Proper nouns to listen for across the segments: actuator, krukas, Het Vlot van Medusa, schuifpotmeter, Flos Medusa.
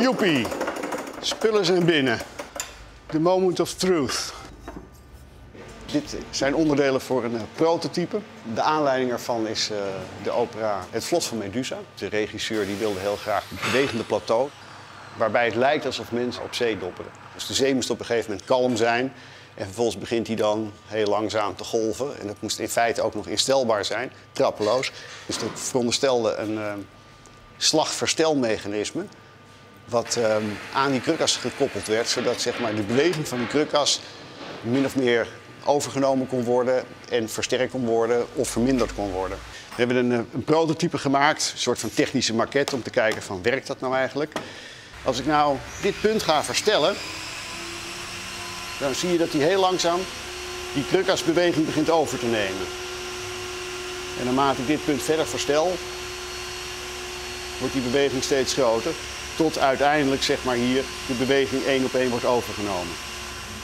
Joepie, spullen zijn binnen. The moment of truth. Dit zijn onderdelen voor een prototype. De aanleiding ervan is de opera Het Vlot van Medusa. De regisseur die wilde heel graag een bewegende plateau, waarbij het lijkt alsof mensen op zee dopperen. Dus de zee moest op een gegeven moment kalm zijn en vervolgens begint hij dan heel langzaam te golven. En dat moest in feite ook nog instelbaar zijn, trappeloos. Dus dat veronderstelde een slagverstelmechanisme wat aan die krukas gekoppeld werd, zodat zeg maar, de beweging van die krukas min of meer overgenomen kon worden en versterkt kon worden of verminderd kon worden. We hebben een prototype gemaakt, een soort van technische maquette om te kijken van werkt dat nou eigenlijk. Als ik nou dit punt ga verstellen, dan zie je dat die heel langzaam die krukasbeweging begint over te nemen. En naarmate ik dit punt verder verstel, wordt die beweging steeds groter, tot uiteindelijk zeg maar hier de beweging 1 op 1 wordt overgenomen.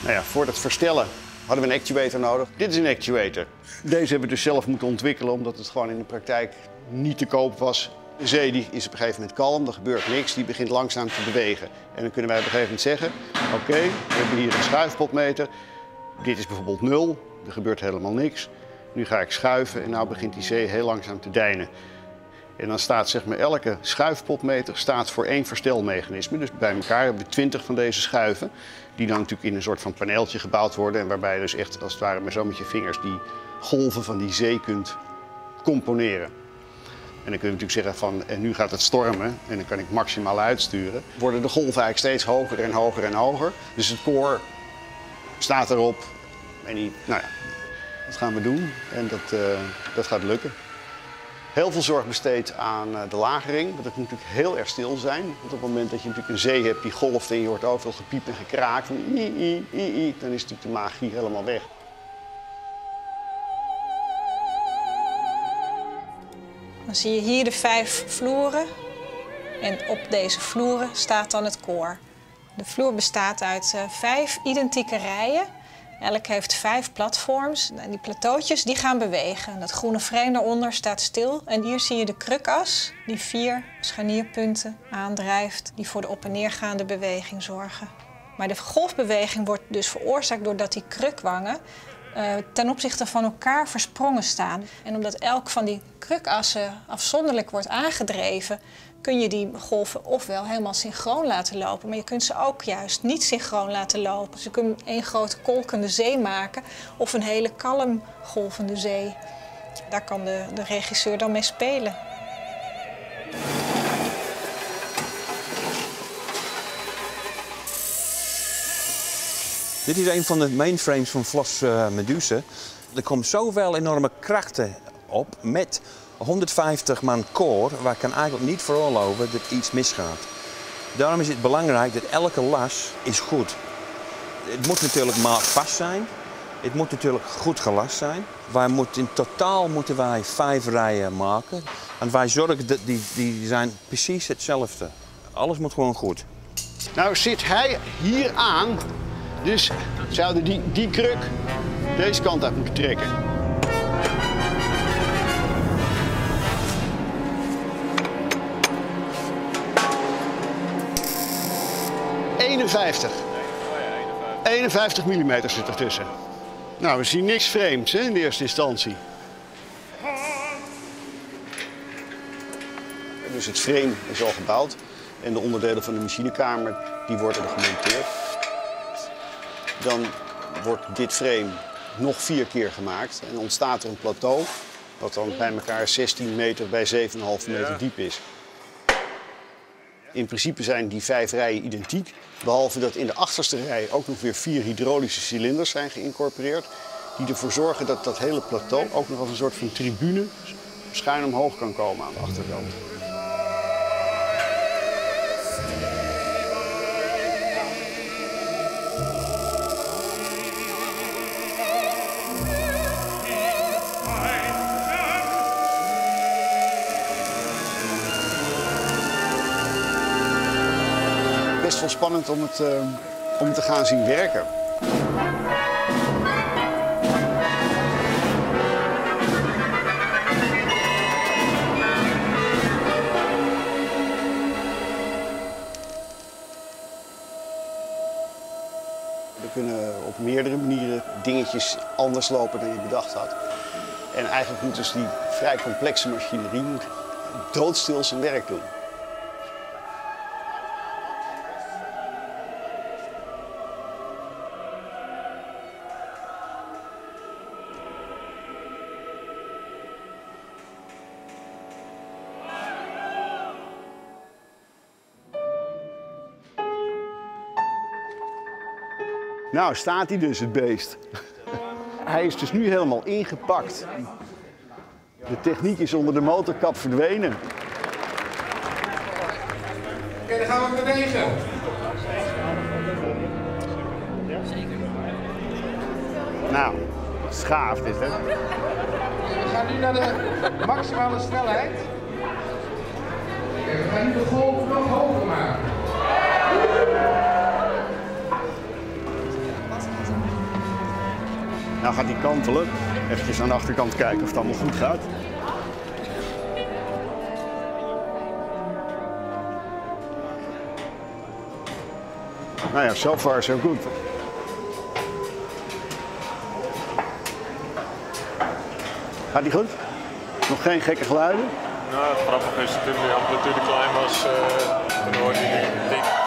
Nou ja, voor dat verstellen hadden we een actuator nodig. Dit is een actuator. Deze hebben we dus zelf moeten ontwikkelen omdat het gewoon in de praktijk niet te koop was. De zee die is op een gegeven moment kalm, er gebeurt niks, die begint langzaam te bewegen. En dan kunnen wij op een gegeven moment zeggen, oké, we hebben hier een schuifpotmeter. Dit is bijvoorbeeld 0, er gebeurt helemaal niks. Nu ga ik schuiven en nou begint die zee heel langzaam te deinen. En dan staat zeg maar elke schuifpotmeter staat voor 1 verstelmechanisme. Dus bij elkaar hebben we 20 van deze schuiven. Die dan natuurlijk in een soort van paneeltje gebouwd worden. En waarbij je dus echt als het ware maar zo met je vingers die golven van die zee kunt componeren. En dan kun je natuurlijk zeggen van en nu gaat het stormen en dan kan ik maximaal uitsturen. Worden de golven eigenlijk steeds hoger en hoger en hoger. Dus het koor staat erop en die, nou ja, dat gaan we doen en dat gaat lukken. Heel veel zorg besteed aan de lagering, want het moet natuurlijk heel erg stil zijn. Want op het moment dat je natuurlijk een zee hebt die golft en je hoort overal gepiep en gekraakt, van dan is natuurlijk de magie helemaal weg. Dan zie je hier de 5 vloeren en op deze vloeren staat dan het koor. De vloer bestaat uit 5 identieke rijen. Elk heeft 5 platforms en die plateautjes die gaan bewegen. Dat groene frame daaronder staat stil. En hier zie je de krukas die 4 scharnierpunten aandrijft die voor de op- en neergaande beweging zorgen. Maar de golfbeweging wordt dus veroorzaakt doordat die krukwangen ten opzichte van elkaar versprongen staan. En omdat elk van die krukassen afzonderlijk wordt aangedreven, kun je die golven ofwel helemaal synchroon laten lopen, maar je kunt ze ook juist niet synchroon laten lopen. Dus je kunt een grote kolkende zee maken of een hele kalm golvende zee. Daar kan de regisseur dan mee spelen. Dit is een van de mainframes van Flos Medusa. Er komt zoveel enorme krachten op met 150 man koor, waar kan eigenlijk niet veroorloven dat iets misgaat. Daarom is het belangrijk dat elke las is goed. Het moet natuurlijk maakvast zijn. Het moet natuurlijk goed gelast zijn. Wij moeten, in totaal moeten wij 5 rijen maken. En wij zorgen dat die zijn precies hetzelfde. Alles moet gewoon goed. Nou zit hij hier aan, dus zouden die kruk deze kant uit moeten trekken. Nee, 51 mm zit ertussen. Nou, we zien niks vreemds hè, in de eerste instantie. Dus het frame is al gebouwd en de onderdelen van de machinekamer die worden er gemonteerd. Dan wordt dit frame nog 4 keer gemaakt en ontstaat er een plateau dat dan bij elkaar 16 meter bij 7,5 meter diep is. In principe zijn die 5 rijen identiek, behalve dat in de achterste rij ook nog weer 4 hydraulische cilinders zijn geïncorporeerd, die ervoor zorgen dat dat hele plateau ook nog als een soort van tribune schuin omhoog kan komen aan de achterkant. Het is wel spannend om het te gaan zien werken. Er kunnen op meerdere manieren dingetjes anders lopen dan je bedacht had. En eigenlijk moet dus die vrij complexe machinerie doodstil zijn werk doen. Nou, staat hij dus, het beest. Hij is dus nu helemaal ingepakt. De techniek is onder de motorkap verdwenen. Oké, dan gaan we bewegen. Nou, schaaf dit, hè? We gaan nu naar de maximale snelheid. We gaan nu de golf nog hoger maken. Nou gaat hij kantelen. Even aan de achterkant kijken of het allemaal goed gaat. Nou ja, so far so good. Gaat hij goed? Nog geen gekke geluiden? Nou, grappig is toen de amplitude klein was, dan hoorde je dik.